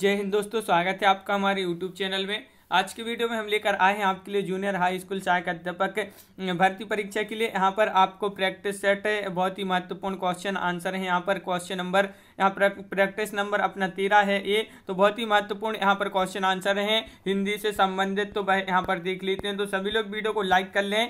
जय हिंद दोस्तों, स्वागत है आपका हमारे YouTube चैनल में। आज के वीडियो में हम लेकर आए हैं आपके लिए जूनियर हाई स्कूल सहायक अध्यापक भर्ती परीक्षा के लिए यहाँ पर आपको प्रैक्टिस सेट है। बहुत ही महत्वपूर्ण क्वेश्चन आंसर है। यहाँ पर क्वेश्चन नंबर, यहाँ प्रैक्टिस नंबर अपना 13 है ये। तो बहुत ही महत्वपूर्ण यहाँ पर क्वेश्चन आंसर हैं हिंदी से संबंधित। तो वह यहाँ पर देख लेते हैं। तो सभी लोग वीडियो को लाइक कर लें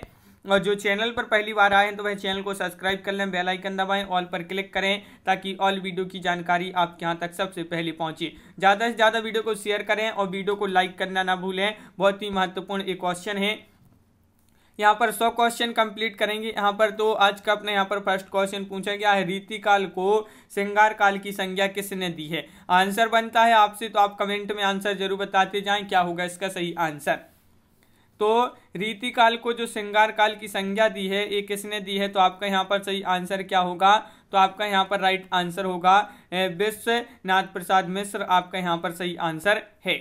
और जो चैनल पर पहली बार आए हैं तो वह चैनल को सब्सक्राइब कर लें, बेल आइकन दबाएं, ऑल पर क्लिक करें ताकि ऑल वीडियो की जानकारी आपके यहाँ तक सबसे पहले पहुँचे। ज़्यादा से ज़्यादा वीडियो को शेयर करें और वीडियो को लाइक करना ना भूलें। बहुत ही महत्वपूर्ण एक क्वेश्चन है। यहाँ पर 100 क्वेश्चन कंप्लीट करेंगे यहाँ पर। तो आज का अपने यहाँ पर फर्स्ट क्वेश्चन पूछा गया है, रीतिकाल को श्रृंगार काल की संज्ञा किसने दी है। आंसर बनता है आपसे, तो आप कमेंट में आंसर जरूर बताते जाएँ क्या होगा इसका सही आंसर। तो रीतिकाल को जो श्रृंगार काल की संज्ञा दी है ये किसने दी है, तो आपका यहाँ पर सही आंसर क्या होगा, तो आपका यहाँ पर राइट आंसर होगा विश्वनाथ प्रसाद मिश्र। आपका यहाँ पर सही आंसर है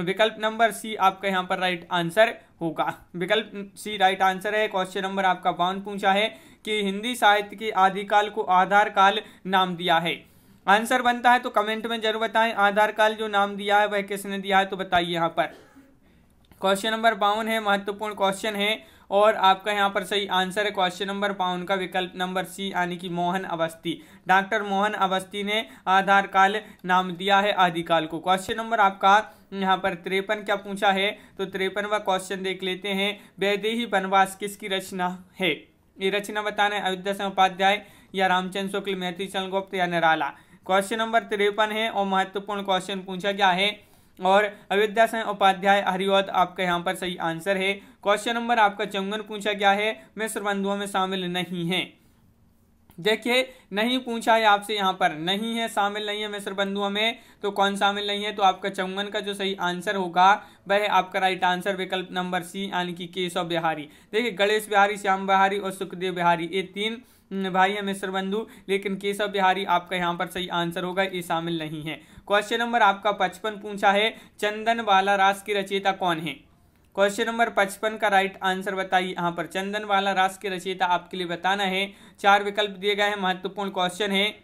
विकल्प नंबर सी। आपका यहाँ पर राइट आंसर होगा, विकल्प सी राइट आंसर है। क्वेश्चन नंबर आपका 52 पूछा है कि हिंदी साहित्य के आदिकाल को आधार काल नाम दिया है। आंसर बनता है तो कमेंट में जरूर बताएं आधार काल जो नाम दिया है वह किसने दिया है, तो बताइए यहाँ पर। क्वेश्चन नंबर 52 है, महत्वपूर्ण क्वेश्चन है और आपका यहाँ पर सही आंसर है क्वेश्चन नंबर 52 का विकल्प नंबर सी यानी कि मोहन अवस्थी। डॉक्टर मोहन अवस्थी ने आधार काल नाम दिया है आदिकाल को। क्वेश्चन नंबर आपका यहाँ पर 53 क्या पूछा है, तो 53वां क्वेश्चन देख लेते हैं। वैदेही वनवास किसकी रचना है, ये रचना बताना है अयोध्या सिंह उपाध्याय या रामचंद्र शुक्ल, मैथिली चंद गुप्त या निराला। क्वेश्चन नंबर 53 है और महत्वपूर्ण क्वेश्चन पूछा गया है और अयोध्या सिंह उपाध्याय हरिऔध आपका यहाँ पर सही आंसर है। क्वेश्चन नंबर आपका 54 पूछा गया है, मिस्र बंधुओं में शामिल नहीं है। देखिए नहीं पूछा है आपसे यहाँ पर, नहीं है, शामिल नहीं है मिस्र बंधुओं में, तो कौन शामिल नहीं है, तो आपका 54 का जो सही आंसर होगा वह आपका राइट आंसर विकल्प नंबर सी यानी कि केशव बिहारी। देखिए गणेश बिहारी, श्याम बिहारी और सुखदेव बिहारी ये तीन भाई है मिस्र बंधु, लेकिन केशव बिहारी आपका यहाँ पर सही आंसर होगा, ये शामिल नहीं है। क्वेश्चन नंबर आपका 55 पूछा है, चंदनवाला रास की रचयिता कौन है। क्वेश्चन नंबर 55 का राइट आंसर बताइए यहाँ पर। चंदनवाला रास की रचयिता आपके लिए बताना है। 4 विकल्प दिए गए हैं, महत्वपूर्ण क्वेश्चन है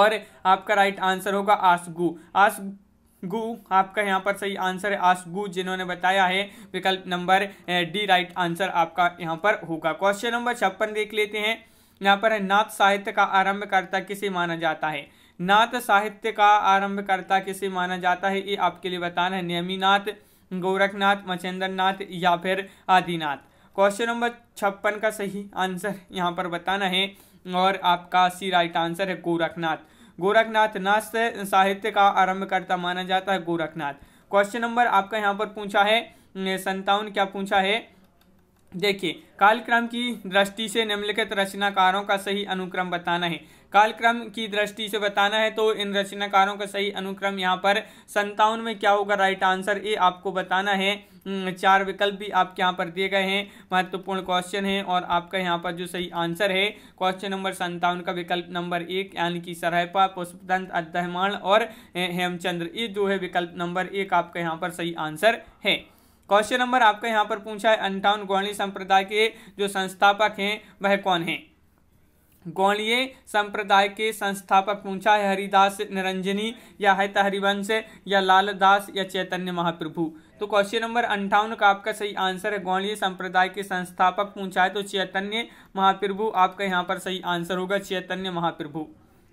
और आपका राइट आंसर होगा आसगू। आसगू आपका यहाँ पर सही आंसर है, आसगू जिन्होंने बताया है, विकल्प नंबर डी राइट आंसर आपका यहाँ पर होगा। क्वेश्चन नंबर 56 देख लेते हैं। यहाँ पर है, नाथ साहित्य का आरंभकर्ता किसे माना जाता है। नाथ साहित्य का आरंभकर्ता किसे माना जाता है ये आपके लिए बताना है, नेमीनाथ, गोरखनाथ, मच्छेंद्र नाथ या फिर आदिनाथ। क्वेश्चन नंबर 56 का सही आंसर यहाँ पर बताना है और आपका सी राइट आंसर है गोरखनाथ। गोरखनाथ नाथ साहित्य का आरंभकर्ता माना जाता है गोरखनाथ। क्वेश्चन नंबर आपका यहाँ पर पूछा है 57 क्या पूछा है। देखिए कालक्रम की दृष्टि से निम्नलिखित रचनाकारों का सही अनुक्रम बताना है। कालक्रम की दृष्टि से बताना है तो इन रचनाकारों का सही अनुक्रम यहाँ पर 57 में क्या होगा राइट आंसर ये आपको बताना है। 4 विकल्प भी आपके यहाँ पर दिए गए हैं, महत्वपूर्ण क्वेश्चन है और आपका यहाँ पर जो सही आंसर है क्वेश्चन नंबर 57 का विकल्प नंबर 1 यानी कि सरहपा, पुष्पदंत, अद्दहमाण और हेमचंद्र, ये जो है विकल्प नंबर 1 आपका यहाँ पर सही आंसर है। क्वेश्चन नंबर आपका यहाँ पर पूछा है 58 गौड़ीय संप्रदाय के जो संस्थापक हैं वह कौन हैं। गौड़ीय संप्रदाय के संस्थापक पूछा है, हरिदास निरंजनी या हैत हरिवंश या लालदास या चैतन्य महाप्रभु। तो क्वेश्चन नंबर 58 का आपका सही आंसर है, गौड़ीय संप्रदाय के संस्थापक पूछा है तो चैतन्य महाप्रभु आपका यहाँ पर सही आंसर होगा, चैतन्य महाप्रभु।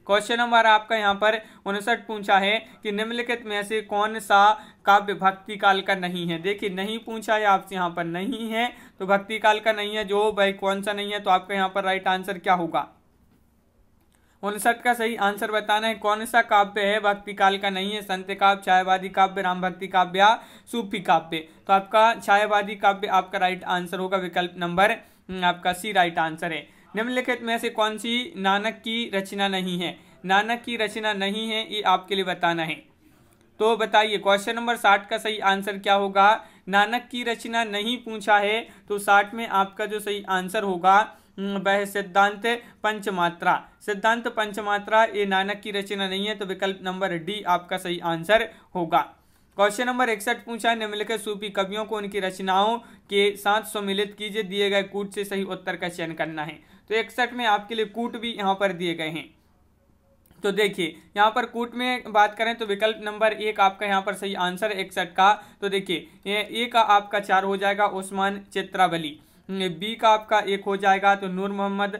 क्वेश्चन नंबर आपका यहाँ पर 59 पूछा है कि निम्नलिखित में से कौन सा काव्य भक्ति काल का नहीं है। देखिए नहीं पूछा है आपसे यहाँ पर, नहीं है तो भक्ति काल का नहीं है जो भाई कौन सा नहीं है, तो आपका यहाँ पर राइट आंसर क्या होगा, 59 का सही आंसर बताना है। कौन सा काव्य है भक्ति काल का नहीं है, संत काव्य, छायावादी काव्य, राम भक्ति काव्य या सूफी काव्य, तो आपका छायावादी काव्य आपका राइट आंसर होगा, विकल्प नंबर आपका सी राइट आंसर है। निम्नलिखित में से कौन सी नानक की रचना नहीं है। नानक की रचना नहीं है ये आपके लिए बताना है, तो बताइए। क्वेश्चन नंबर 60 का सही आंसर क्या होगा, नानक की रचना नहीं पूछा है तो 60 में आपका जो सही आंसर होगा वह सिद्धांत पंचमात्रा। सिद्धांत पंचमात्रा ये नानक की रचना नहीं है, तो विकल्प नंबर डी आपका सही आंसर होगा। क्वेश्चन नंबर 61 पूछा है, निम्नलिखित सूफी कवियों को उनकी रचनाओं के साथ सम्मिलित कीजिए, दिए गए कूट से सही उत्तर का चयन करना है। तो 61 में आपके लिए कूट भी यहाँ पर दिए गए हैं। तो देखिए यहाँ पर कूट में बात करें तो विकल्प नंबर 1 आपका यहाँ पर सही आंसर 61 का। तो देखिए ए का आपका 4 हो जाएगा उस्मान चित्रावली, बी का आपका 1 हो जाएगा तो नूर मोहम्मद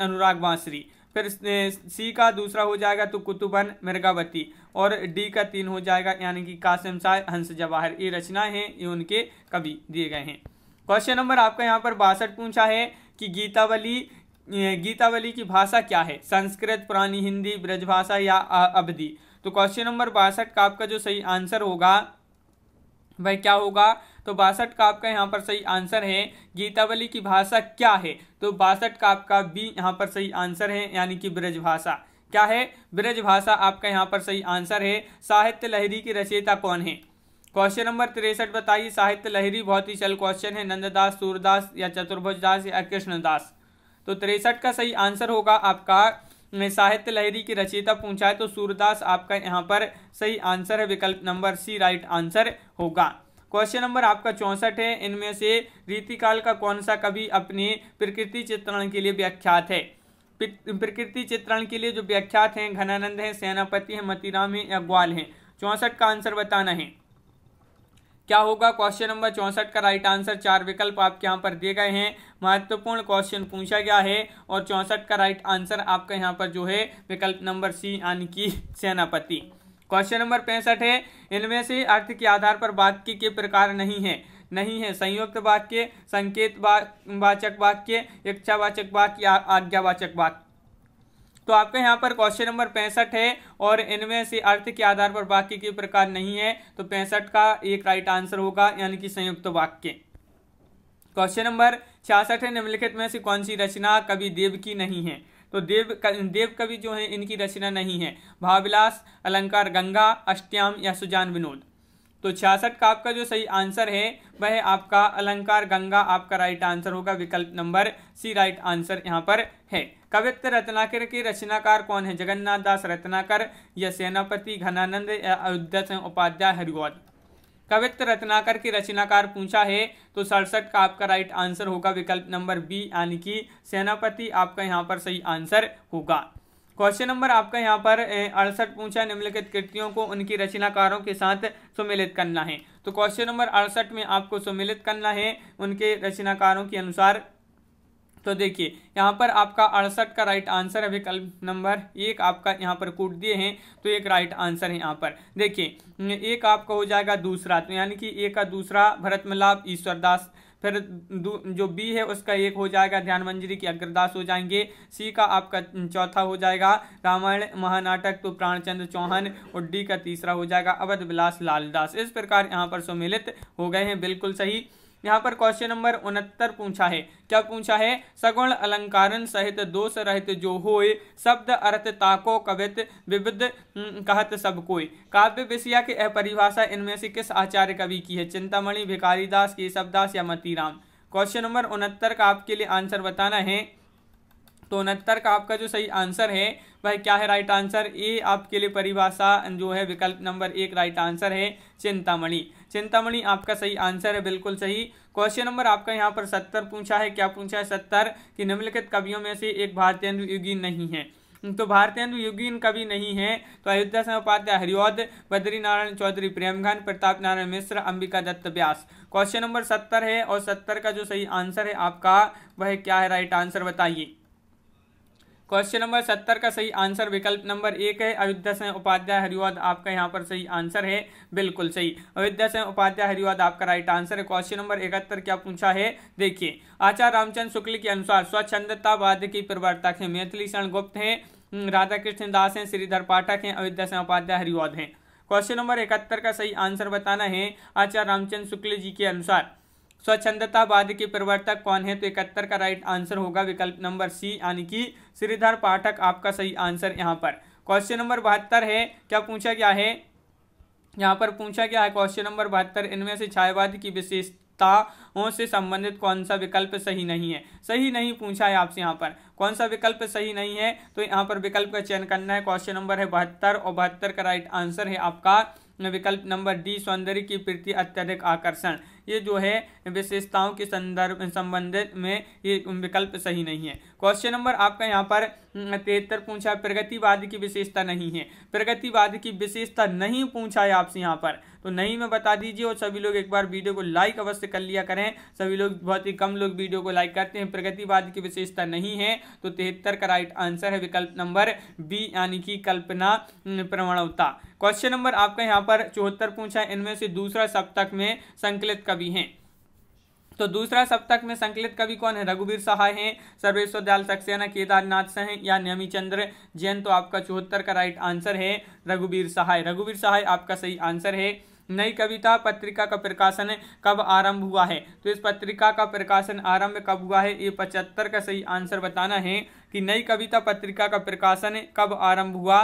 अनुराग बांसरी, फिर सी का दूसरा हो जाएगा तो कुतुबन मिर्गावती और डी का 3 हो जाएगा यानी कि कासिम शाह हंस जवाहर। ये रचनाएं हैं, ये उनके कवि दिए गए हैं। क्वेश्चन नंबर आपका यहाँ पर 62 पूछा है कि गीतावली की भाषा क्या है, संस्कृत, पुरानी हिंदी, ब्रजभाषा या अवधी। तो क्वेश्चन नंबर 62 का आपका जो सही आंसर होगा वह क्या होगा, तो 62 का आपका यहाँ पर सही आंसर है गीतावली की भाषा क्या है, तो 62 का आपका बी यहाँ पर सही आंसर है यानी कि ब्रजभाषा। क्या है? ब्रजभाषा आपका यहाँ पर सही आंसर है। साहित्य लहरी की रचयिता कौन है? क्वेश्चन नंबर 63 बताइए। साहित्य लहरी बहुत ही चल क्वेश्चन है, नंददास, सूरदास या चतुर्भुज दास या कृष्णदास। तो 63 का सही आंसर होगा आपका, साहित्य लहरी की रचयिता पूछा है तो सूरदास आपका यहाँ पर सही आंसर है, विकल्प नंबर सी राइट आंसर होगा। क्वेश्चन नंबर आपका 64 है, इनमें से रीतिकाल का कौन सा कवि अपने प्रकृति चित्रण के लिए व्याख्यात है? प्रकृति चित्रण के लिए जो व्याख्यात हैं घनानंद हैं, सेनापति हैं, मतीराम हैं या ग्वाल हैं। 64 का आंसर बताना है, क्या होगा? क्वेश्चन नंबर 64 का राइट आंसर, 4 विकल्प आपके यहाँ पर दिए गए हैं, महत्वपूर्ण क्वेश्चन पूछा गया है और 64 का राइट आंसर आपका यहाँ पर जो है विकल्प नंबर सी यानी कि सेनापति। क्वेश्चन नंबर 65 है, इनमें से अर्थ के आधार पर वाक्य के प्रकार नहीं है संयुक्त वाक्य, संकेत वाचक वाक्य, इच्छावाचक वाक्य या आज्ञावाचक वाक्य। तो आपका यहाँ पर क्वेश्चन नंबर 65 है और इनमें से अर्थ के आधार पर वाक्य के प्रकार नहीं है, तो 65 का 1 राइट आंसर होगा यानी कि संयुक्त वाक्य। क्वेश्चन नंबर 66 है, निम्नलिखित में से कौन सी रचना कवि देव की नहीं है? तो देव कवि जो है इनकी रचना नहीं है, भावविलास, अलंकार गंगा, अष्टयाम या सुजान विनोद। तो 66 का आपका जो सही आंसर है वह आपका अलंकार गंगा आपका राइट आंसर होगा, विकल्प नंबर सी राइट आंसर यहाँ पर है। कवित्व रत्नाकर के रचनाकार कौन है? जगन्नाथ दास रत्नाकर या सेनापति, घनानंद या अयोध्या उपाध्याय हरिगौद। कवित्व रत्नाकर के रचनाकार पूछा है तो 67 का आपका राइट आंसर होगा, विकल्प नंबर बी यानी कि सेनापति आपका यहाँ पर सही आंसर होगा। क्वेश्चन नंबर आपका यहाँ पर 68 पूछा, निम्नलिखित कृतियों को उनकी रचनाकारों के साथ सम्मिलित करना है। तो क्वेश्चन नंबर 68 में आपको सम्मिलित करना है उनके रचनाकारों के अनुसार। तो देखिए यहाँ पर आपका 68 का राइट आंसर है, विकल्प नंबर 1 आपका यहाँ पर कूट दिए हैं तो 1 राइट आंसर है यहाँ पर। देखिए 1 आपका हो जाएगा दूसरा, तो यानी कि 1 का दूसरा भरत मल्लाप ईश्वरदास, फिर जो बी है उसका 1 हो जाएगा ध्यान मंजरी की अग्रदास हो जाएंगे, सी का आपका 4था हो जाएगा रामायण महानाटक तो प्राणचंद्र चौहान और डी का 3रा हो जाएगा अवध विलास लाल दास। इस प्रकार यहाँ पर सम्मिलित हो गए हैं, बिल्कुल सही। यहाँ पर क्वेश्चन नंबर 69 पूछा है, क्या पूछा है? सगुण अलंकारण सहित दोष रहित जो होए, शब्द अर्थ ताको कवित विविध कहत सब कोई। काव्य विषया की परिभाषा इनमें से किस आचार्य कवि की है? चिंतामणि, भिखारीदास, केशवदास या मतीराम। क्वेश्चन नंबर 69 का आपके लिए आंसर बताना है, तो 69 का आपका जो सही आंसर है वह क्या है? राइट आंसर ए आपके लिए परिभाषा जो है विकल्प नंबर 1 राइट आंसर है, चिंतामणि आपका सही आंसर है, बिल्कुल सही। क्वेश्चन नंबर आपका यहाँ पर 70 पूछा है, क्या पूछा है? 70 कि निम्नलिखित कवियों में से एक भारतेंदु युगीन नहीं है। तो भारतेंदु युगीन कवि नहीं है तो अयोध्या उपाध्याय हरिऔध, बद्री नारायण चौधरी प्रेमघन, प्रताप नारायण मिश्र, अंबिका दत्त व्यास। क्वेश्चन नंबर 70 है और 70 का जो सही आंसर है आपका वह क्या है? राइट आंसर बताइए। क्वेश्चन नंबर 70 का सही आंसर विकल्प नंबर 1 है, अयोध्या सेन उपाध्याय हरिऔध आपका यहाँ पर सही आंसर है, बिल्कुल सही। अयोध्या सेन उपाध्याय हरिऔध आपका राइट आंसर है। क्वेश्चन नंबर 71 क्या पूछा है? देखिए आचार्य रामचंद्र शुक्ल के अनुसार स्वच्छंदतावाद की प्रवर्तक हैं, मैथिली शरण गुप्त हैं, राधा कृष्ण दास हैं, श्रीधर पाठक हैं, अयोध्या सेन उपाध्याय हरिऔध हैं। क्वेश्चन नंबर 71 का सही आंसर बताना है, आचार्य रामचंद्र शुक्ल जी के अनुसार स्वच्छंदतावाद के प्रवर्तक कौन है? तो 71 का राइट आंसर होगा, विकल्प नंबर सी यानी कि श्रीधर पाठक आपका सही आंसर यहाँ पर। क्वेश्चन नंबर 72 है, क्या पूछा गया है? यहाँ पर पूछा गया है क्वेश्चन नंबर 72, इनमें से छायावाद की विशेषताओं से संबंधित कौन सा विकल्प सही नहीं है? सही नहीं पूछा है आपसे यहाँ पर, कौन सा विकल्प सही नहीं है तो यहाँ पर विकल्प का चयन करना है। क्वेश्चन नंबर है 72 और 72 का राइट आंसर है आपका विकल्प नंबर डी, सौंदर्य की प्रति अत्यधिक आकर्षण। ये जो है विशेषताओं के संदर्भ संबंधित में ये विकल्प सही नहीं है। क्वेश्चन नंबर आपका यहाँ पर 73 पूछा प्रगतिवाद की विशेषता नहीं है। प्रगतिवाद की विशेषता नहीं पूछा है आपसे यहाँ पर, तो नहीं में बता दीजिए। और सभी लोग एक बार वीडियो को लाइक अवश्य कर लिया करें। सभी लोग बहुत ही कम लोग वीडियो को लाइक करते हैं। प्रगतिवाद की विशेषता नहीं है तो 73 का राइट आंसर है विकल्प नंबर बी यानी कि कल्पना प्रवणता। क्वेश्चन नंबर आपका यहाँ पर 74 पूछा है इनमें से दूसरा सप्तक में संकलित कवि हैं। तो दूसरा सप्तक में संकलित कवि कौन है? रघुवीर सहाय हैं, सर्वेश्वर दयाल सक्सेना, केदारनाथ शाह या नेमी चंद्र जैन। तो आपका 74 का राइट आंसर है रघुवीर सहाय। रघुवीर सहाय आपका सही आंसर है। नई कविता पत्रिका का प्रकाशन कब आरंभ हुआ है? तो इस पत्रिका का प्रकाशन आरंभ कब हुआ है ये 75 का सही आंसर बताना है कि नई कविता पत्रिका का प्रकाशन कब आरंभ हुआ।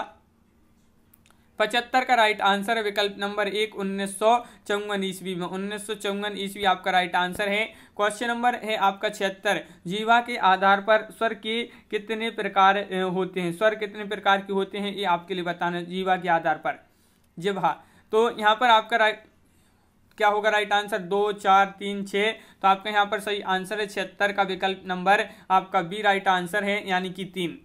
75 का राइट आंसर है विकल्प नंबर एक 1954 ईस्वी में। 1954 ईस्वी आपका राइट आंसर है। क्वेश्चन नंबर है आपका 76 जीवा के आधार पर स्वर के कितने प्रकार होते हैं? स्वर कितने प्रकार के होते हैं ये आपके लिए बताना है जीवा के आधार पर। जिभा तो यहाँ पर आपका राइट क्या होगा? Right answer 2, 4, 3, 6। तो आपका यहाँ पर सही आंसर है 76 का विकल्प नंबर आपका बी राइट आंसर है यानी कि 3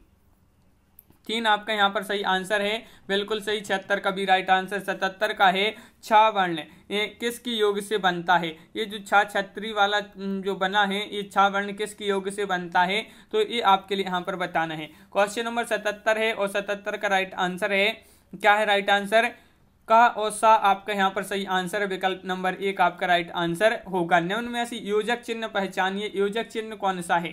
आपका यहाँ पर सही आंसर है। बिल्कुल सही 76 का भी राइट आंसर। 77 का है छा वर्ण ये किसकी योग से बनता है? ये जो छा छत्री वाला जो बना है ये छा वर्ण किसकी योग से बनता है? तो ये आपके लिए यहाँ पर बताना है। क्वेश्चन नंबर 77 है और 77 का राइट आंसर है क्या है? राइट आंसर का और सा आपका यहाँ पर सही आंसर है। विकल्प नंबर 1 आपका राइट आंसर होगा। निम्न में से योजक चिन्ह पहचानिए। योजक चिन्ह कौन सा है?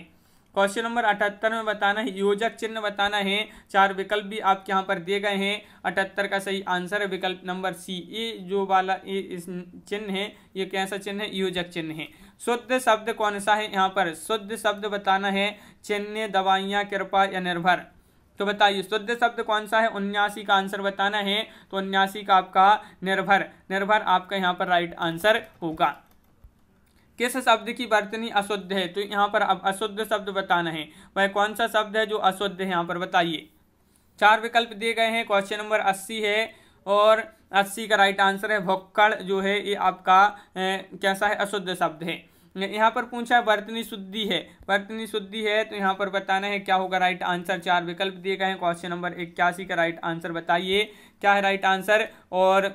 क्वेश्चन नंबर 78 में बताना है योजक चिन्ह बताना है। 4 विकल्प भी आपके यहाँ पर दिए गए हैं। 78 का सही आंसर है विकल्प नंबर सी। ए जो वाला ए इस चिन्ह है ये कैसा चिन्ह है? योजक चिन्ह है। शुद्ध शब्द कौन सा है? यहाँ पर शुद्ध शब्द बताना है। चिन्ह दवाइयाँ कृपा या निर्भर। तो बताइए शुद्ध शब्द कौन सा है? 79 का आंसर बताना है। तो 79 का आपका निर्भर। निर्भर आपका यहाँ पर राइट आंसर होगा। किस शब्द की वर्तनी अशुद्ध है? तो यहाँ पर अब अशुद्ध शब्द बताना है। वह कौन सा शब्द है जो अशुद्ध है यहाँ पर बताइए। 4 विकल्प दिए गए हैं। क्वेश्चन नंबर 80 है और 80 का राइट आंसर है भुक्कड़ जो है ये आपका कैसा है? अशुद्ध शब्द है। यहाँ पर पूछा है वर्तनी शुद्धि है। वर्तनी शुद्धि है तो यहाँ पर बताना है क्या होगा राइट आंसर। 4 विकल्प दिए गए हैं। क्वेश्चन नंबर 81 का राइट आंसर बताइए क्या है राइट आंसर और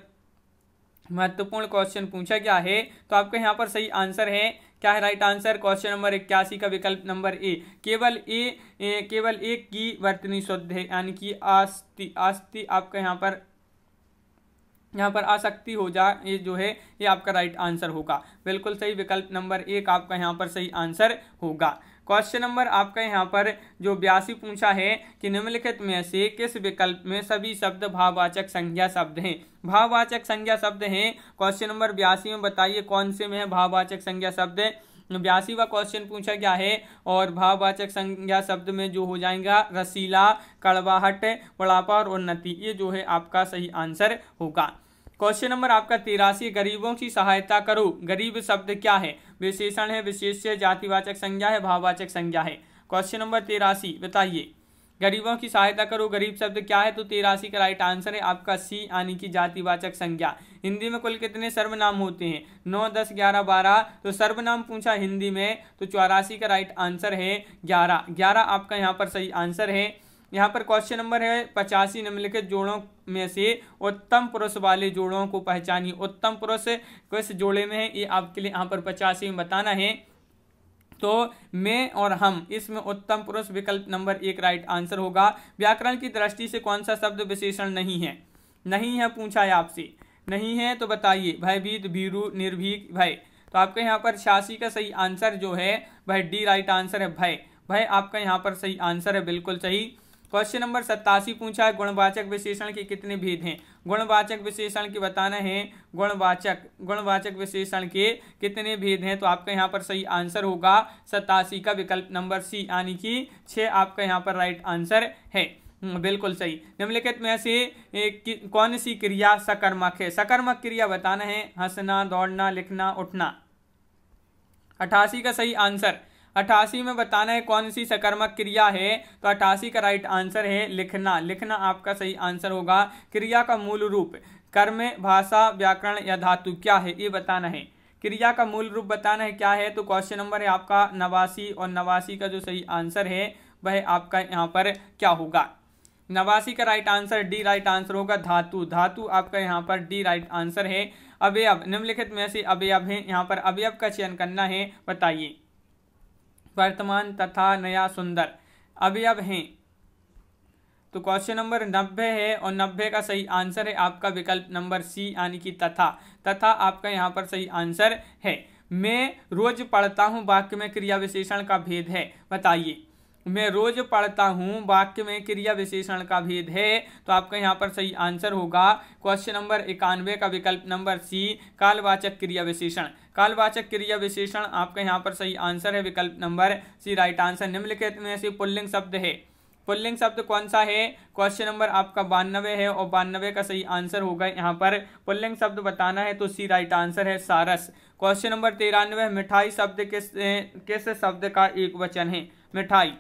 महत्वपूर्ण क्वेश्चन पूछा क्या है। तो आपका यहाँ पर सही आंसर है क्या है राइट आंसर? क्वेश्चन नंबर 81 का विकल्प नंबर ए। केवल एक की वर्तनी शुद्ध है यानी कि आस्ति। आस्ति आपका यहाँ पर आसक्ति हो जा ये जो है ये आपका राइट आंसर होगा। बिल्कुल सही विकल्प नंबर 1 आपका यहाँ पर सही आंसर होगा। क्वेश्चन नंबर आपका यहाँ पर जो 82 पूछा है कि निम्नलिखित में से किस विकल्प में सभी शब्द भाववाचक संज्ञा शब्द हैं? भाववाचक संज्ञा शब्द हैं। क्वेश्चन नंबर 82 में बताइए कौन से में है भाववाचक संज्ञा शब्द। 82वां क्वेश्चन पूछा गया है और भाववाचक संज्ञा शब्द में जो हो जाएगा रसीला, कड़वाहट, बुढ़ापा और उन्नति। ये जो है आपका सही आंसर होगा। क्वेश्चन नंबर आपका 83 गरीबों की सहायता करो। गरीब शब्द क्या है? विशेषण है, विशेष्य, जातिवाचक संज्ञा है, भाववाचक संज्ञा है। क्वेश्चन नंबर 83 बताइए गरीबों की सहायता करो गरीब शब्द क्या है? तो 83 का राइट आंसर है आपका सी यानी कि जातिवाचक संज्ञा। हिंदी में कुल कितने सर्वनाम होते हैं? 9, 10, 11, 12। तो सर्वनाम पूछा हिंदी में तो 84 का राइट आंसर है 11। 11 आपका यहाँ पर सही आंसर है। यहाँ पर क्वेश्चन नंबर है 85 निम्नलिखित जोड़ों में से उत्तम पुरुष वाले जोड़ों को पहचानिए। उत्तम पुरुष किस जोड़े में है ये आपके लिए यहाँ पर 85 में बताना है। तो मैं और हम इसमें उत्तम पुरुष विकल्प नंबर 1 राइट आंसर होगा। व्याकरण की दृष्टि से कौन सा शब्द विशेषण नहीं है? नहीं है पूछा है आपसे। नहीं है तो बताइए भयभीत, भीरू, निर्भीक, भय। तो आपके यहाँ पर 86 का सही आंसर जो है वह डी राइट आंसर है। भय भय आपका यहाँ पर सही आंसर है। बिल्कुल सही। क्वेश्चन नंबर 87 पूछा है गुणवाचक विशेषण के कितने भेद हैं? गुणवाचक विशेषण के बताना है। गुणवाचक विशेषण के कितने भेद हैं? तो आपका यहाँ पर सही आंसर होगा 87 का विकल्प नंबर सी यानी कि 6 आपका यहाँ पर राइट आंसर है। बिल्कुल सही। निम्नलिखित में से कौन सी क्रिया सकर्मक है? सकर्मक क्रिया बताना है। हंसना, दौड़ना, लिखना, उठना। 88 का सही आंसर। 88 में बताना है कौन सी सकर्मक क्रिया है। तो 88 का राइट आंसर है लिखना। लिखना आपका सही आंसर होगा। क्रिया का मूल रूप कर्म, भाषा, व्याकरण या धातु क्या है ये बताना है। क्रिया का मूल रूप बताना है क्या है, तो क्वेश्चन नंबर है आपका 89 और 89 का जो सही आंसर है वह आपका यहाँ पर क्या होगा, 89 का right answer D right answer होगा, धातु, धातु आपका यहाँ पर डी राइट आंसर है। अवयव निम्नलिखित में से अवयव है, यहाँ पर अवयव का चयन करना है, बताइए वर्तमान तथा नया सुंदर अवयव हैं, तो क्वेश्चन नंबर 90 है और 90 का सही आंसर है आपका विकल्प नंबर सी यानी कि तथा, तथा आपका यहाँ पर सही आंसर है। मैं रोज पढ़ता हूँ वाक्य में क्रिया विशेषण का भेद है, बताइए मैं रोज पढ़ता हूँ वाक्य में क्रिया विशेषण का भेद है, तो आपका यहाँ पर सही आंसर होगा क्वेश्चन नंबर 91 का विकल्प नंबर सी कालवाचक क्रिया विशेषण, कालवाचक क्रिया विशेषण आपका यहाँ पर सही आंसर है, विकल्प नंबर सी राइट आंसर। निम्नलिखित में से पुल्लिंग शब्द है, पुल्लिंग शब्द कौन सा है, क्वेश्चन नंबर आपका 92 है और 92 का सही आंसर होगा यहाँ पर पुल्लिंग शब्द बताना है, तो सी राइट आंसर है सारस। क्वेश्चन नंबर 93 मिठाई शब्द किस शब्द का एक वचन है, मिठाई,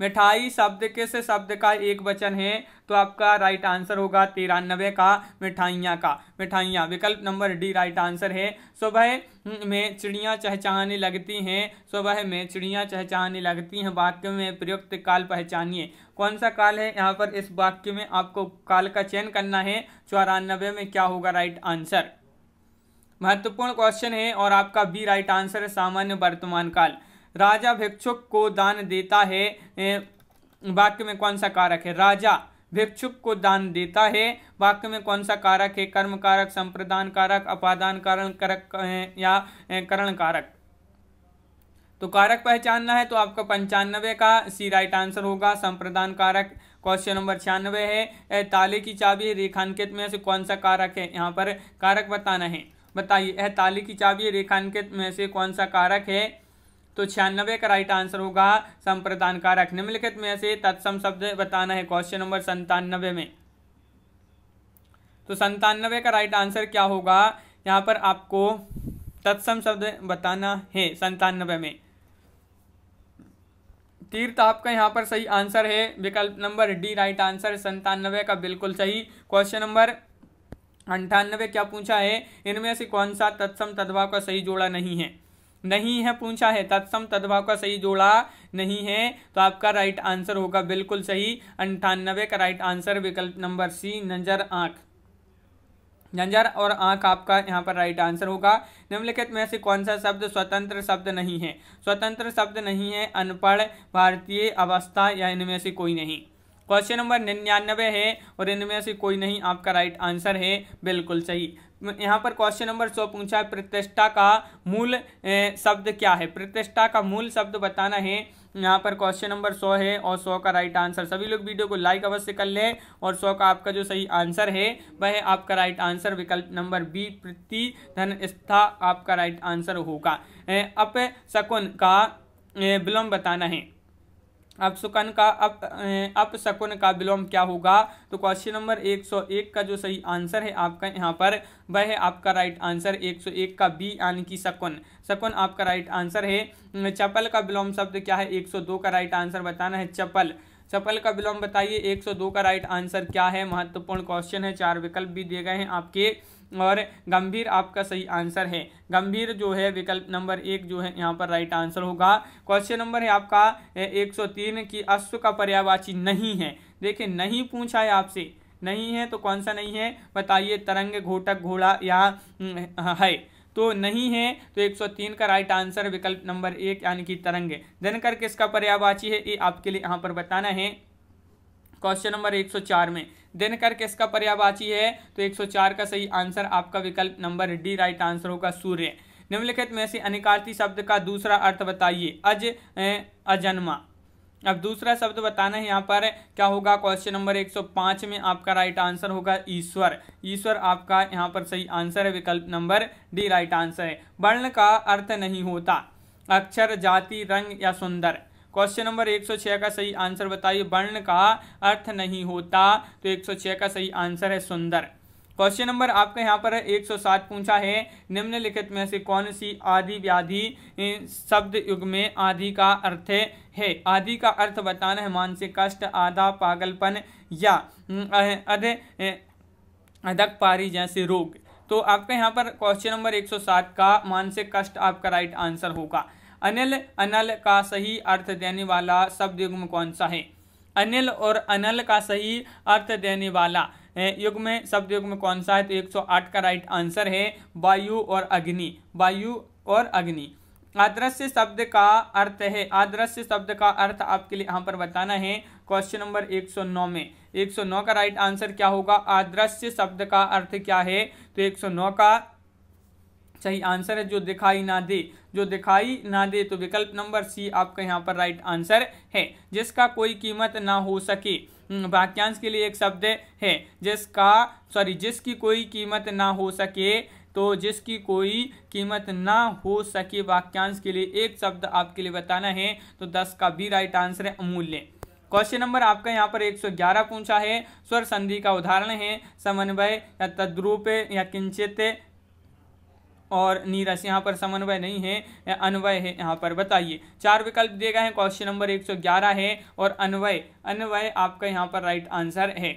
मिठाई शब्द किस शब्द का एक वचन है, तो आपका राइट आंसर होगा 93 का मिठाइयाँ, का मिठाइयाँ विकल्प नंबर डी राइट आंसर है। सुबह में चिड़ियाँ चहचहाने लगती हैं, सुबह में चिड़ियाँ चहचहाने लगती हैं वाक्य में प्रयुक्त काल पहचानिए, कौन सा काल है यहाँ पर इस वाक्य में आपको काल का चयन करना है, 94 में क्या होगा राइट आंसर, महत्वपूर्ण क्वेश्चन है और आपका बी राइट आंसर है सामान्य वर्तमान काल। राजा भिक्षुक को दान देता है वाक्य में कौन सा कारक है, राजा भिक्षुक को दान देता है वाक्य में कौन सा कारक है, कर्म कारक, संप्रदान कारक, अपादान कारक या करण कारक, तो कारक पहचानना है, तो आपका 95 का सी राइट आंसर होगा संप्रदान कारक। क्वेश्चन नंबर 96 है ताले की चाबी रेखांकित में से कौन सा कारक है, यहाँ पर कारक बताना है, बताइए यह ताले की चाबी रेखांकित में से कौन सा कारक है, तो 96 का राइट आंसर होगा संप्रदान कारक। निम्नलिखित में से तत्सम शब्द बताना है, क्वेश्चन नंबर 97 में, तो 97 का राइट आंसर क्या होगा, यहाँ पर आपको तत्सम शब्द बताना है 97 में। तीर्थ आपका यहाँ पर सही आंसर है, विकल्प नंबर डी राइट आंसर 97 का बिल्कुल सही। क्वेश्चन नंबर 98 क्या पूछा है, इनमें से कौन सा तत्सम तद्भाव का सही जोड़ा नहीं है, नहीं है पूछा है, तत्सम तद्भाव का सही जोड़ा नहीं है, तो आपका राइट आंसर होगा बिल्कुल सही 98 का राइट आंसर विकल्प नंबर सी नजर आँख, नजर और आँख आपका यहाँ पर राइट आंसर होगा। निम्नलिखित में से कौन सा शब्द स्वतंत्र शब्द नहीं है, स्वतंत्र शब्द नहीं है अनपढ़, भारतीय, अवस्था या इनमें से कोई नहीं, क्वेश्चन नंबर 99 है और इनमें से कोई नहीं आपका राइट आंसर है बिल्कुल सही। यहाँ पर क्वेश्चन नंबर 100 पूछा है प्रतिष्ठा का मूल शब्द क्या है, प्रतिष्ठा का मूल शब्द बताना है, यहाँ पर क्वेश्चन नंबर 100 है और 100 का राइट आंसर, सभी लोग वीडियो को लाइक अवश्य कर लें और 100 का आपका जो सही आंसर है वह आपका राइट आंसर विकल्प नंबर बी प्रतिधनस्था आपका राइट आंसर होगा। अपशकुन का विलोम बताना है, अपशकुन का अपशकुन का विलोम क्या होगा, तो क्वेश्चन नंबर 101 का जो सही आंसर है आपका यहाँ पर वह है आपका राइट आंसर 101 का बी यानी कि शकुन, शकुन आपका राइट आंसर है। चपल का विलोम शब्द क्या है, 102 का राइट आंसर बताना है, चपल, चपल का विलोम बताइए 102 का राइट आंसर क्या है, महत्वपूर्ण क्वेश्चन है, 4 विकल्प भी दिए गए हैं आपके, और गंभीर आपका सही आंसर है, गंभीर जो है विकल्प नंबर 1 जो है यहाँ पर राइट आंसर होगा। क्वेश्चन नंबर है आपका 103 कि अश्व का पर्यायवाची नहीं है, देखिए नहीं पूछा है आपसे, नहीं है तो कौन सा नहीं है बताइए, तरंग, घोटक, घोड़ा या है, तो नहीं है, तो 103 का राइट आंसर विकल्प नंबर 1 यानी कि तरंग। धनकर किसका पर्यायवाची है, ये आपके लिए यहाँ पर बताना है, क्वेश्चन नंबर 104 में दिनकर किसका पर्यायवाची है, तो 104 का सही आंसर आपका विकल्प नंबर डी राइट आंसर होगा सूर्य। निम्नलिखित में से अनिकार्थी शब्द का दूसरा अर्थ बताइए, अजन्मा, अब दूसरा शब्द बताना है यहाँ पर क्या होगा, क्वेश्चन नंबर 105 में आपका राइट आंसर होगा ईश्वर, ईश्वर आपका यहाँ पर सही आंसर है, विकल्प नंबर डी राइट आंसर है। वर्ण का अर्थ नहीं होता, अक्षर, जाति, रंग या सुंदर, क्वेश्चन नंबर 106 का सही आंसर बताइए, वर्ण का अर्थ नहीं होता, तो 106 का सही आंसर है सुंदर। क्वेश्चन नंबर आपका यहाँ पर 107 पूछा है, निम्नलिखित में से कौन सी आदि व्याधि शब्द युग में आदि का अर्थ है, आदि का अर्थ बताना है, मानसिक कष्ट, आधा, पागलपन या अधक पारी जैसे रोग, तो आपका यहाँ पर क्वेश्चन नंबर 107 का मानसिक कष्ट आपका राइट आंसर होगा। अनिल अनल का सही अर्थ देने वाला शब्द युग्म कौन सा है? अनिल और अनल का सही अर्थ देने वाला युग्म शब्द युग्म कौन सा है? तो 108 का राइट आंसर है वायु और अग्नि, वायु और अग्नि। आदृश्य शब्द का अर्थ है, आदृश्य शब्द का अर्थ आपके लिए यहाँ पर बताना है क्वेश्चन नंबर 109 में। 109 का राइट आंसर क्या होगा? आदृश्य शब्द का अर्थ क्या है? तो 109 का सही आंसर है जो दिखाई ना दे, जो दिखाई ना दे। तो विकल्प नंबर सी आपका यहाँ पर राइट आंसर है। जिसका कोई कीमत ना हो सके, वाक्यांश के लिए एक शब्द है जिसकी कोई कीमत ना हो सके, तो जिसकी कोई कीमत ना हो सके वाक्यांश के लिए एक शब्द आपके लिए बताना है। तो 10 का भी राइट आंसर है अमूल्य। क्वेश्चन नंबर आपका यहाँ पर 111 पूछा है, स्वर संधि का उदाहरण है समन्वय या तद्रूप या किंचित और नीरस। यहाँ पर समन्वय नहीं है, अन्वय है। यहाँ पर बताइए, 4 विकल्प दिए गए हैं। क्वेश्चन नंबर 111 है और अन्वय, अन्वय आपका यहाँ पर राइट आंसर है।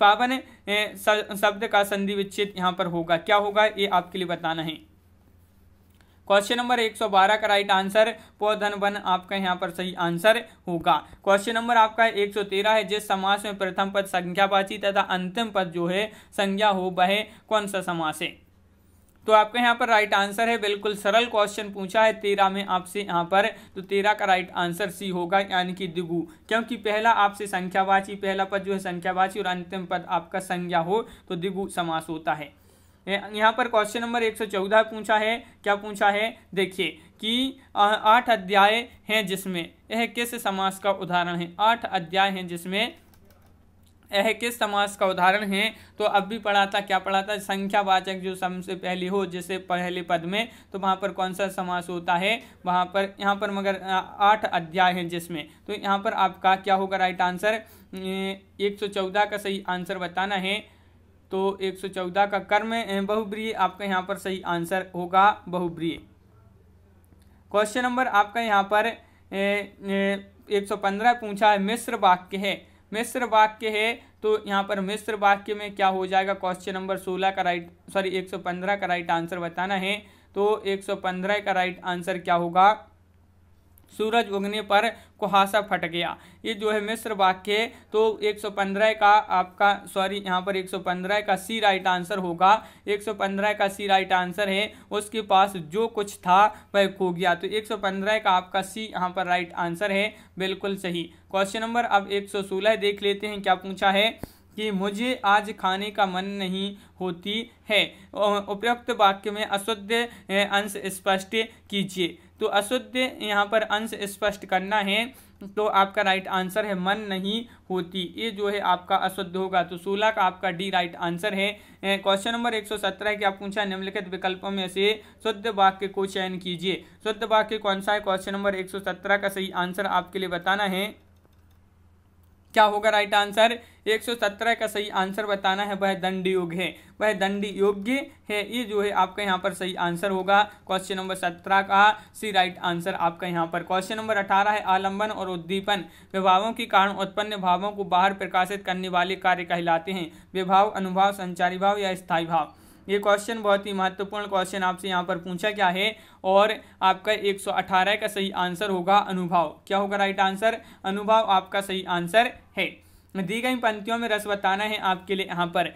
पावन शब्द का संधि विच्छेद यहाँ पर होगा, क्या होगा ये आपके लिए बताना है। क्वेश्चन नंबर 112 का राइट आंसर पौधन वन आपका यहाँ पर सही आंसर होगा। क्वेश्चन नंबर आपका 113 है, जिस समास में प्रथम पद संज्ञावाची तथा अंतिम पद जो है संज्ञा हो, वह कौन सा समास है? तो आपका यहाँ पर राइट आंसर है, बिल्कुल सरल क्वेश्चन पूछा है 13 में आपसे यहाँ पर। तो 13 का राइट आंसर सी होगा, यानी कि दिगु, क्योंकि पहला आपसे संख्यावाची, पहला पद जो है संख्यावाची और अंतिम पद आपका संज्ञा हो तो दिगु समास होता है। यहाँ पर क्वेश्चन नंबर 114 पूछा है, क्या पूछा है? देखिए कि 8 अध्याय हैं जिसमें, यह किस समास का उदाहरण है? 8 अध्याय हैं जिसमें, यह किस समास का उदाहरण है? तो अब भी पढ़ा था, क्या पढ़ा था? संख्यावाचक जो सम से पहले हो, जैसे पहले पद में, तो वहाँ पर कौन सा समास होता है? वहाँ पर, यहाँ पर मगर 8 अध्याय हैं जिसमें, तो यहाँ पर आपका क्या होगा राइट आंसर? 114 का सही आंसर बताना है। तो 114 का कर्म बहुब्रीहि आपका यहाँ पर सही आंसर होगा, बहुब्रीहि। क्वेश्चन नंबर आपका यहाँ पर 115 पूछा है, मिश्र वाक्य है, मिश्र वाक्य है। तो यहाँ पर मिश्र वाक्य में क्या हो जाएगा? क्वेश्चन नंबर 115 का राइट आंसर बताना है। तो 115 का राइट आंसर क्या होगा? सूरज उगने पर कुहासा फट गया, ये जो है मिश्र वाक्य है। तो 115 का आपका 115 का सी राइट आंसर होगा। 115 का सी राइट आंसर है, उसके पास जो कुछ था वह खो गया। तो 115 का आपका सी यहाँ पर राइट आंसर है, बिल्कुल सही। क्वेश्चन नंबर अब 116 देख लेते हैं, क्या पूछा है? कि मुझे आज खाने का मन नहीं होती है, उपरोक्त वाक्य में अशुद्ध अंश स्पष्ट कीजिए। तो अशुद्ध यहाँ पर अंश स्पष्ट करना है, तो आपका राइट आंसर है मन नहीं होती, ये जो है आपका अशुद्ध होगा। तो 16 का आपका डी राइट आंसर है। क्वेश्चन नंबर 117 क्या पूछा? निम्नलिखित विकल्पों में से शुद्ध वाक्य को चयन कीजिए। शुद्ध वाक्य कौन सा है? क्वेश्चन नंबर 117 का सही आंसर आपके लिए बताना है, क्या होगा राइट आंसर? 117 का सही आंसर बताना है, वह दंड योग है, वह दंड योग्य है, ये जो है आपका यहाँ पर सही आंसर होगा। क्वेश्चन नंबर 17 का सी राइट आंसर आपका यहाँ पर। क्वेश्चन नंबर 18 है, आलंबन और उद्दीपन विभावों के कारण उत्पन्न भावों को बाहर प्रकाशित करने वाले कार्य कहलाते हैं, विभाव, अनुभाव, संचारी भाव या स्थायी भाव। ये क्वेश्चन बहुत ही महत्वपूर्ण क्वेश्चन आपसे यहाँ पर पूछा क्या है, और आपका 118 का सही आंसर होगा अनुभाव, क्या होगा राइट आंसर? अनुभाव आपका सही आंसर है। दी गई पंक्तियों में रस बताना है आपके लिए यहाँ पर।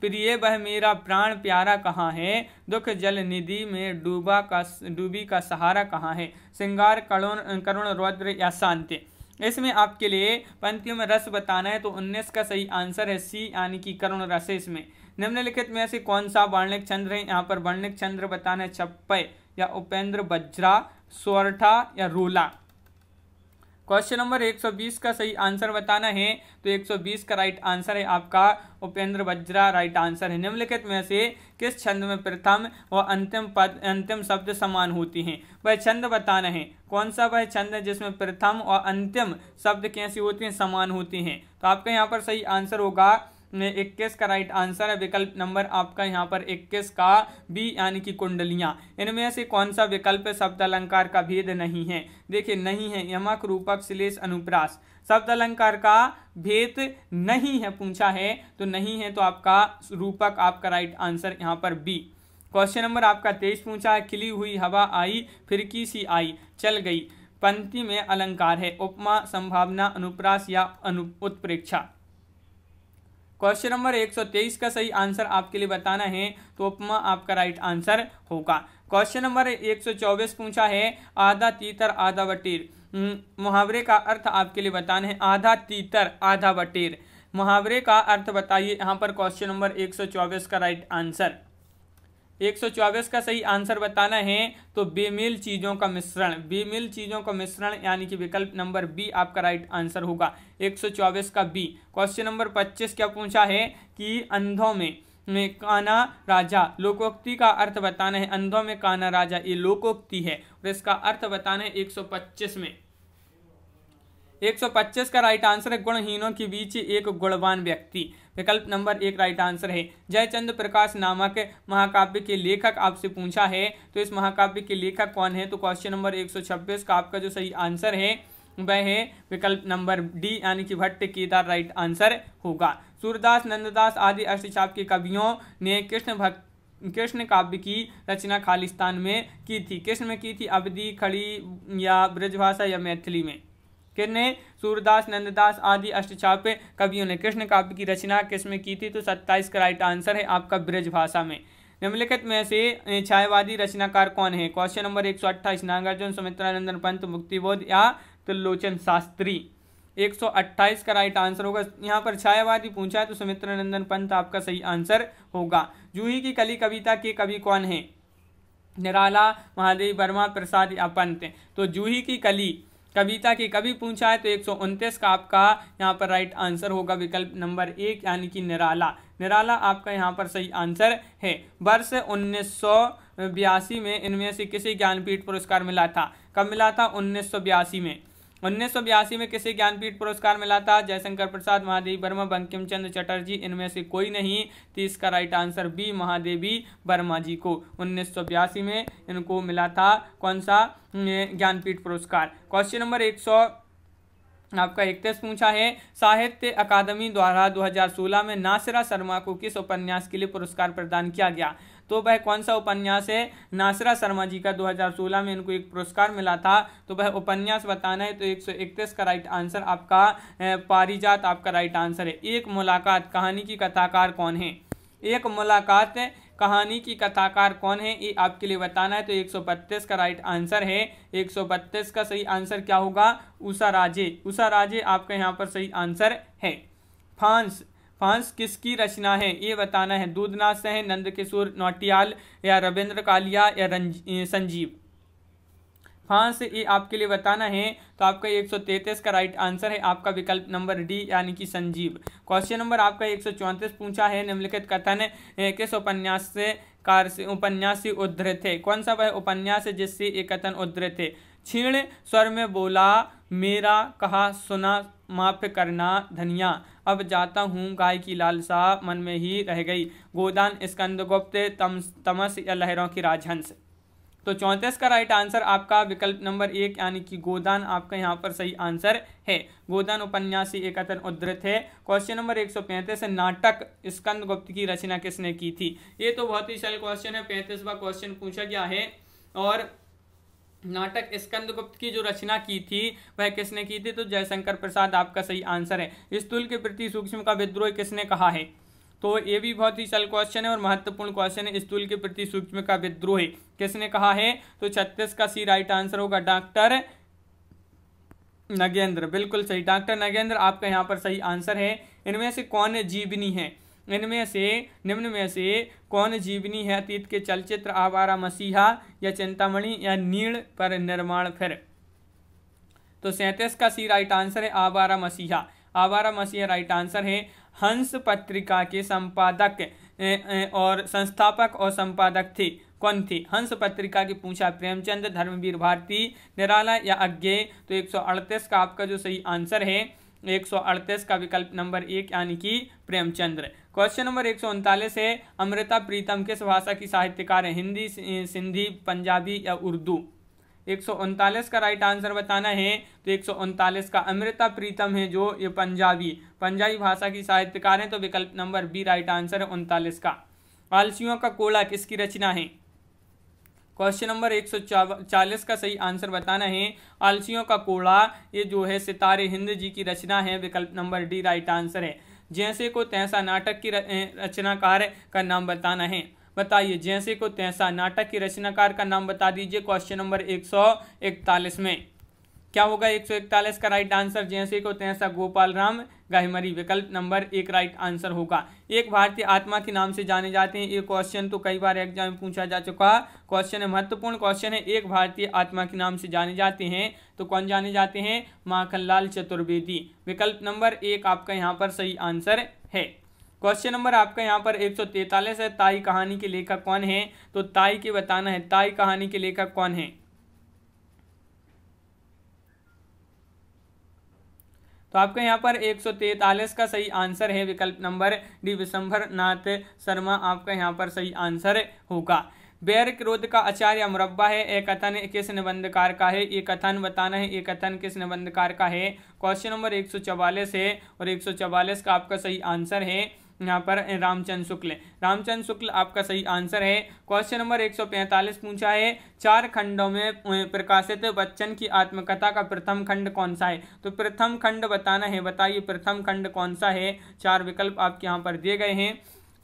प्रिय वह मेरा प्राण प्यारा कहाँ है, दुख जल निधि में डूबी का सहारा कहाँ है, श्रृंगार करुण रौद्र या शांति। इसमें आपके लिए पंक्तियों में रस बताना है। तो 19 का सही आंसर है सी, यानी कि करुण रस। इसमें निम्नलिखित में से कौन सा वर्णिक छंद है? यहाँ पर वर्णिक छंद बताना है, छप्पय या उपेंद्र बज्रा, स्वर्ठा या रोला। क्वेश्चन नंबर 120 का सही आंसर बताना है। तो 120 का राइट आंसर है आपका उपेंद्र बज्रा राइट आंसर है। निम्नलिखित में से किस छंद में प्रथम और अंतिम शब्द समान होती हैं, वह छंद बताना है। कौन सा वह छंद है जिसमें प्रथम और अंतिम शब्द कैसी होती हैं, समान होती हैं? तो आपका यहाँ पर सही आंसर होगा 21 का राइट आंसर है। विकल्प नंबर आपका यहाँ पर 21 का बी यानी कि कुंडलियां। इनमें से कौन सा विकल्प शब्द अलंकार का भेद नहीं है? देखिए नहीं है, यमक, रूपक, श्लेष, अनुप्रास शब्द अलंकार का भेद नहीं है, पूछा है तो नहीं है, तो आपका रूपक आपका राइट आंसर यहाँ पर बी। क्वेश्चन नंबर आपका 23 पूछा है, खिली हुई हवा आई, फिरकी सी आई, चल गई, पंक्ति में अलंकार है, उपमा, संभावना, अनुप्रास या उत्प्रेक्षा। क्वेश्चन नंबर 123 का सही आंसर आपके लिए बताना है तो उपमा आपका राइट आंसर होगा। क्वेश्चन नंबर 124 पूछा है, आधा तीतर आधा बटेर, मुहावरे का अर्थ आपके लिए बताना है। आधा तीतर आधा बटेर मुहावरे का अर्थ बताइए यहाँ पर। क्वेश्चन नंबर 124 का राइट आंसर 124 का सही आंसर बताना है तो बेमेल चीज़ों का मिश्रण, बेमेल चीज़ों का मिश्रण यानी कि विकल्प नंबर बी आपका राइट आंसर होगा, 124 का बी। क्वेश्चन नंबर 25 क्या पूछा है कि अंधों में काना राजा, लोकोक्ति का अर्थ बताना है। अंधों में काना राजा ये लोकोक्ति है और इसका अर्थ बताना है 125 में। 125 का राइट आंसर है, गुणहीनों के बीच एक गुणवान व्यक्ति, विकल्प नंबर 1 राइट आंसर है। जयचंद्र प्रकाश नामक महाकाव्य के लेखक आपसे पूछा है तो इस महाकाव्य के लेखक कौन है? तो क्वेश्चन नंबर 126 का आपका जो सही आंसर है वह है विकल्प नंबर डी यानी कि भट्ट केदार राइट आंसर होगा। सूरदास, नंददास आदि अष्टचाप के कवियों ने कृष्ण काव्य की रचना खालिस्तान में की थी। कृष्ण में की थी, अवधी, खड़ी या ब्रजभाषा या मैथिली में? किसने? सूरदास, नंददास आदि अष्टचाप कवियों ने कृष्ण काव्य की रचना किसमें की थी? तो 27 का राइट आंसर है आपका ब्रज भाषा में। निम्नलिखित में से छायावादी रचनाकार कौन है? क्वेश्चन नंबर 128, नागार्जुन, सुमित्रानंदन पंत, मुक्तिबोध या त्रिलोचन शास्त्री? 128 का राइट आंसर होगा। यहाँ पर छायावादी पूछा है तो सुमित्रानंदन पंत आपका सही आंसर होगा। जूही की कली कविता के कवि कौन है? निराला, महादेव वर्मा, प्रसाद या पंत? तो जूही की कली कविता के कभी पूछा है तो 129 का आपका यहाँ पर राइट आंसर होगा, विकल्प नंबर 1 यानी कि निराला। निराला आपका यहाँ पर सही आंसर है। वर्ष 1982 में इनमें से किसे ज्ञानपीठ पुरस्कार मिला था? कब मिला था? 1982 में। 1982 में किसे ज्ञानपीठ पुरस्कार मिला था? जयशंकर प्रसाद, महादेवी वर्मा, बंकिम चंद्र चटर्जी, इनमें से कोई नहीं। 30 का right answer B, Mahadevi Verma ji को 1982 में इनको मिला था कौन सा ज्ञानपीठ पुरस्कार। क्वेश्चन नंबर 131 पूछा है, साहित्य अकादमी द्वारा 2016 में नासिरा शर्मा को किस उपन्यास के लिए पुरस्कार प्रदान किया गया? तो वह कौन सा उपन्यास है? नासिरा शर्मा जी का 2016 में इनको एक पुरस्कार मिला था तो वह उपन्यास बताना है तो 131 का राइट आंसर आपका पारिजात आपका राइट आंसर है। एक मुलाकात कहानी की कथाकार कौन है? एक मुलाकात कहानी की कथाकार कौन है ये आपके लिए बताना है तो 132 का राइट आंसर है। 132 का सही आंसर क्या होगा? उषा राजे, उषा राजे आपका यहाँ पर सही आंसर है। फांस, फांस किसकी रचना है ये बताना है। दूधनाथ सह, नंदकिशोर नौटियाल या रविंद्र कालिया या संजीव? फांस ये आपके लिए बताना है तो आपका 133 का राइट आंसर है आपका विकल्प नंबर डी यानी कि संजीव। क्वेश्चन नंबर आपका 134 पूछा है, निम्नलिखित कथन किस उपन्यास से उद्धृत है? कौन सा वह उपन्यास है जिससे ये कथन उद्धृत है? क्षीण स्वर में बोला मेरा कहा सुना, माफ करना धनिया, अब जाता हूँ गाय की लालसा मन में ही रह गई, गोदान, स्कंदगुप्त, तमस या लहरों की राजहंस? तो 34 का राइट आंसर आपका विकल्प नंबर 1 यानी कि गोदान आपका यहाँ पर सही आंसर है। गोदान उपन्यास से एक कथन उद्धृत है। क्वेश्चन नंबर 135 है, नाटक स्कंदगुप्त की रचना किसने की थी? ये तो बहुत ही सरल क्वेश्चन है, 35वां क्वेश्चन पूछा गया है। और नाटक स्कंदगुप्त की जो रचना की थी वह किसने की थी? तो जयशंकर प्रसाद आपका सही आंसर है। स्थूल के प्रति सूक्ष्म का विद्रोह किसने कहा है? तो ये भी बहुत ही सरल क्वेश्चन है और महत्वपूर्ण क्वेश्चन है। स्थूल के प्रति सूक्ष्म का विद्रोह किसने कहा है? तो 36 का सी राइट आंसर होगा, डॉक्टर नगेंद्र, बिल्कुल सही, डॉक्टर नगेंद्र आपका यहाँ पर सही आंसर है। इनमें से कौन जीवनी है? इनमें से निम्न में से कौन जीवनी है? अतीत के चलचित्र, आवारा मसीहा या चिंतामणि या नील पर निर्माण? फिर तो 37 का सी राइट आंसर है, आवारा मसीहा, आवारा मसीहा राइट आंसर है। हंस पत्रिका के संपादक और संस्थापक और संपादक थे, कौन थे? हंस पत्रिका के पूछा, प्रेमचंद, धर्मवीर भारती, निराला या अज्ञेय? तो 138 का आपका जो सही आंसर है 138 का विकल्प नंबर 1 यानी कि प्रेमचंद्र। क्वेश्चन नंबर 139 है अमृता प्रीतम किस भाषा की साहित्यकार है, हिंदी, सिंधी, पंजाबी या उर्दू। 139 का राइट आंसर बताना है, तो 139 का अमृता प्रीतम है जो ये पंजाबी भाषा की साहित्यकार हैं, तो विकल्प नंबर बी राइट आंसर है 39 का। आलसियों का कोड़ा किसकी रचना है। क्वेश्चन नंबर 140 का सही आंसर बताना है, आलसियों का कोड़ा ये जो है सितारे हिंद जी की रचना है, विकल्प नंबर डी राइट आंसर है। जैसे को तैसा नाटक की रचनाकार का नाम बताना है, बताइए जैसे को तैसा नाटक की रचनाकार का नाम बता दीजिए क्वेश्चन नंबर 141 में। क्या होगा 141 का राइट आंसर, जैसे को तैसा गोपाल राम गाहिमरी, विकल्प नंबर 1 राइट आंसर होगा। एक भारतीय आत्मा के नाम से जाने जाते हैं, ये क्वेश्चन तो कई बार एग्जाम में पूछा जा चुका क्वेश्चन है, महत्वपूर्ण क्वेश्चन है। एक भारतीय आत्मा के नाम से जाने जाते हैं तो कौन जाने जाते हैं, माखनलाल चतुर्वेदी, विकल्प नंबर 1 आपका यहाँ पर सही आंसर है। क्वेश्चन नंबर आपका यहाँ पर 143 है, ताई कहानी के लेखक कौन है, तो ताई के बताना है, ताई कहानी के लेखक कौन है। तो आपका यहाँ पर 143 का सही आंसर है, विकल्प नंबर डी विशंभर नाथ शर्मा आपका यहाँ पर सही आंसर होगा। वैर क्रोध का आचार या मुरब्बा है, एक कथन किस निबंधकार का है, ये कथन बताना है, ये कथन किस निबंधकार का है। क्वेश्चन नंबर 144 है और 144 का आपका सही आंसर है यहाँ पर रामचंद्र शुक्ल आपका सही आंसर है। क्वेश्चन नंबर 145 पूछा है 4 खंडों में प्रकाशित बच्चन की आत्मकथा का प्रथम खंड कौन सा है, तो प्रथम खंड बताना है, बताइए प्रथम खंड कौन सा है, 4 विकल्प आपके यहाँ पर दिए गए हैं,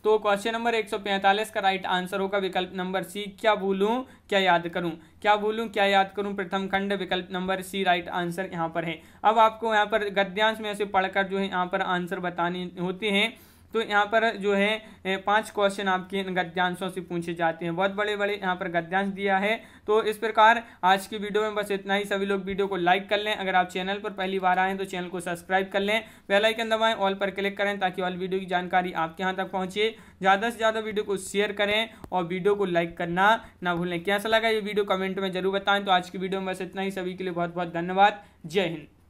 तो क्वेश्चन नंबर 145 का राइट आंसर होगा विकल्प नंबर सी, क्या भूलूं क्या याद करूं, क्या भूलूं क्या याद करूं प्रथम खंड, विकल्प नंबर सी राइट आंसर यहां पर है। अब आपको यहां पर गद्यांश में से पढ़कर जो है यहां पर आंसर बताने होते हैं, तो यहाँ पर जो है 5 क्वेश्चन आपके इन गद्यांशों से पूछे जाते हैं, बहुत बड़े बड़े यहाँ पर गद्यांश दिया है। तो इस प्रकार आज की वीडियो में बस इतना ही, सभी लोग वीडियो को लाइक कर लें, अगर आप चैनल पर पहली बार आएँ तो चैनल को सब्सक्राइब कर लें, बेल आइकन दबाएं, ऑल पर क्लिक करें ताकि ऑल वीडियो की जानकारी आपके यहाँ तक पहुँचे, ज़्यादा से ज़्यादा वीडियो को शेयर करें और वीडियो को लाइक करना ना भूलें। कैसा लगा ये वीडियो कमेंट में जरूर बताएँ। तो आज की वीडियो में बस इतना ही, सभी के लिए बहुत बहुत धन्यवाद, जय हिंद।